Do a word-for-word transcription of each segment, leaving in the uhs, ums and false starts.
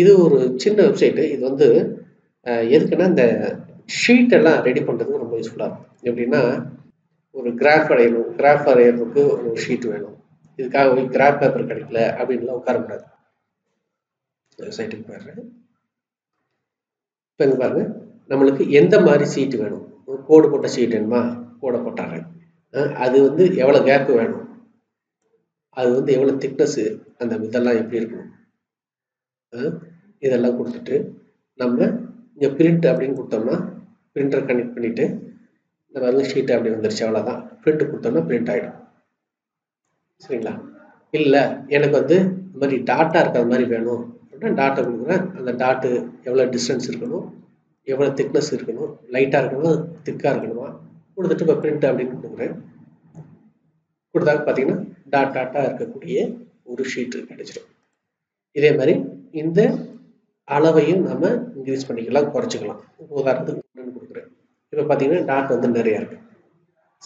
இது ஒரு சின்ன வெப்சைட்டு. இது வந்து எதுக்குன்னா இந்த ஷீட்டெல்லாம் ரெடி பண்ணுறதுக்கு ரொம்ப யூஸ்ஃபுல்லாக இருக்கும். எப்படின்னா ஒரு கிராஃப் வரையணும், கிராஃப் வரைகிறதுக்கு ஒரு ஷீட் வேணும். இதுக்காக போய் கிராஃப் பேப்பர் கிடைக்கல அப்படின்லாம் உட்கார முடியாது. வெப்சைட்டுக்கு போயிடுறேன். இப்போ இங்கே பாருங்கள், நம்மளுக்கு எந்த மாதிரி சீட்டு வேணும். ஒரு கோடு போட்ட சீட் வேணுமா, கோடை போட்டாடுறேன். அது வந்து எவ்வளோ கேப்பு வேணும், அது வந்து எவ்வளோ திக்னஸ்ஸு, அந்த இதெல்லாம் எப்படி இருக்கணும், இதெல்லாம் கொடுத்துட்டு நம்ம இங்கே பிரிண்ட் அப்படின்னு கொடுத்தோம்னா பிரிண்டர் கனெக்ட் பண்ணிவிட்டு நம்ம வந்து ஷீட்டு அப்படி வந்துருச்சு, அவ்வளோதான். பிரிண்ட் கொடுத்தோம்னா பிரிண்ட் ஆகிடும். சரிங்களா? இல்லை எனக்கு வந்து இந்த மாதிரி டாட்டா இருக்கிற மாதிரி வேணும் அப்படின்னா டாட்டை கொடுக்குறேன். அந்த டாட்டு எவ்வளோ டிஸ்டன்ஸ் இருக்கணும், எவ்வளோ திக்னஸ் இருக்கணும், லைட்டாக இருக்கணும், திக்காக இருக்கணுமா கொடுத்துட்டு இப்போ பிரிண்ட் அப்படின்னு கொடுக்குறேன். கொடுத்தாங்க பார்த்தீங்கன்னா டாட் டாட்டாக இருக்கக்கூடிய ஒரு ஷீட்டு கிடைச்சிடும். இதே மாதிரி இந்த அளவையும் நம்ம இன்க்ரீஸ் பண்ணிக்கலாம், குறைச்சிக்கலாம். உதாரணத்துக்கு ஒன்று கொடுக்குறேன். இப்போ பார்த்தீங்கன்னா டாட் வந்து நிறையா இருக்கு.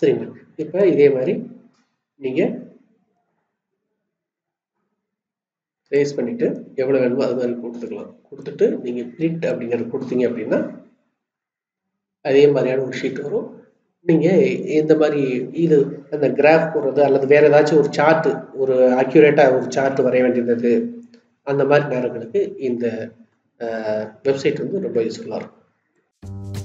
சரிங்களா? இப்போ இதே மாதிரி நீங்கள் ரேஸ் பண்ணிவிட்டு எவ்வளோ வேணுமோ அது மாதிரி கொடுத்துக்கலாம். கொடுத்துட்டு நீங்கள் பிரிண்ட் அப்படிங்கிறது கொடுத்தீங்க அப்படின்னா அதே மாதிரியான ஒரு ஷீட் வரும். நீங்கள் இந்த மாதிரி இது அந்த கிராஃப் போடுறது அல்லது வேறு ஏதாச்சும் ஒரு சார்ட்டு, ஒரு அக்யூரேட்டாக ஒரு சார்ட்டு வரைய வேண்டியது, அந்த மாதிரி நேரங்களுக்கு இந்த வெப்சைட் வந்து ரொம்ப யூஸ்ஃபுல்லாக இருக்கும்.